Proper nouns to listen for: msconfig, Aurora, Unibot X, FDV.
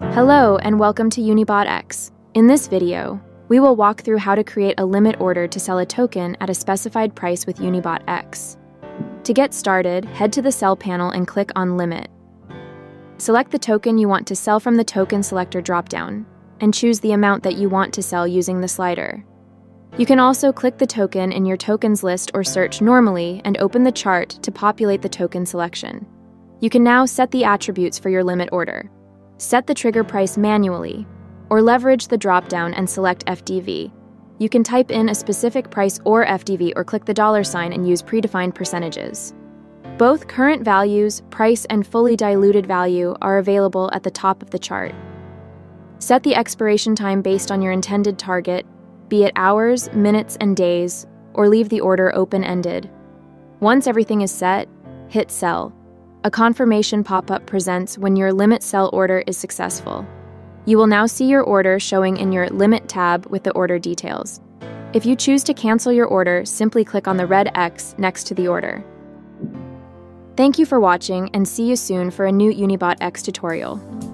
Hello and welcome to Unibot X. In this video, we will walk through how to create a limit order to sell a token at a specified price with Unibot X. To get started, head to the Sell panel and click on Limit. Select the token you want to sell from the Token Selector dropdown, and choose the amount that you want to sell using the slider. You can also click the token in your tokens list or search normally and open the chart to populate the token selection. You can now set the attributes for your limit order. Set the trigger price manually, or leverage the drop-down and select FDV. You can type in a specific price or FDV or click the $ and use predefined percentages. Both current values, price, and fully diluted value are available at the top of the chart. Set the expiration time based on your intended target, be it hours, minutes, and days, or leave the order open-ended. Once everything is set, hit Sell. A confirmation pop-up presents when your limit sell order is successful. You will now see your order showing in your Limit tab with the order details. If you choose to cancel your order, simply click on the red X next to the order. Thank you for watching and see you soon for a new Unibot X tutorial.